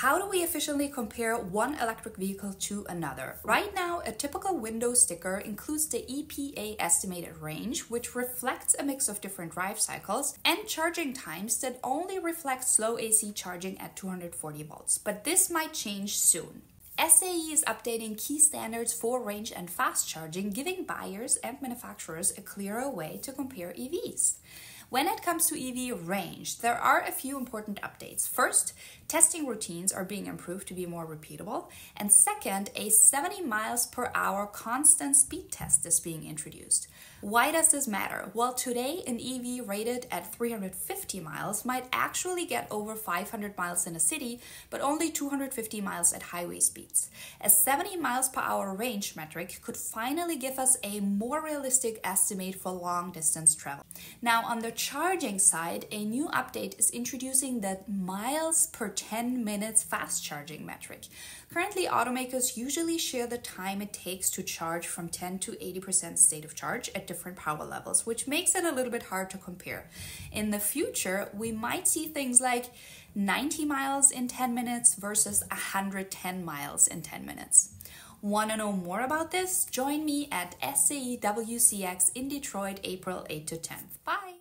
How do we efficiently compare one electric vehicle to another? Right now, a typical window sticker includes the EPA estimated range, which reflects a mix of different drive cycles, and charging times that only reflect slow AC charging at 240 volts. But this might change soon. SAE is updating key standards for range and fast charging, giving buyers and manufacturers a clearer way to compare EVs. When it comes to EV range, there are a few important updates. First, testing routines are being improved to be more repeatable. And second, a 70 miles per hour constant speed test is being introduced. Why does this matter? Well, today an EV rated at 350 miles might actually get over 500 miles in a city, but only 250 miles at highway speeds. A 70 miles per hour range metric could finally give us a more realistic estimate for long distance travel. Now, on the charging side, a new update is introducing the miles per 10 minutes fast charging metric. Currently, automakers usually share the time it takes to charge from 10 to 80% state of charge at different power levels, which makes it a little bit hard to compare. In the future, we might see things like 90 miles in 10 minutes versus 110 miles in 10 minutes. Want to know more about this? Join me at SAE WCX in Detroit, April 8 to 10th. Bye!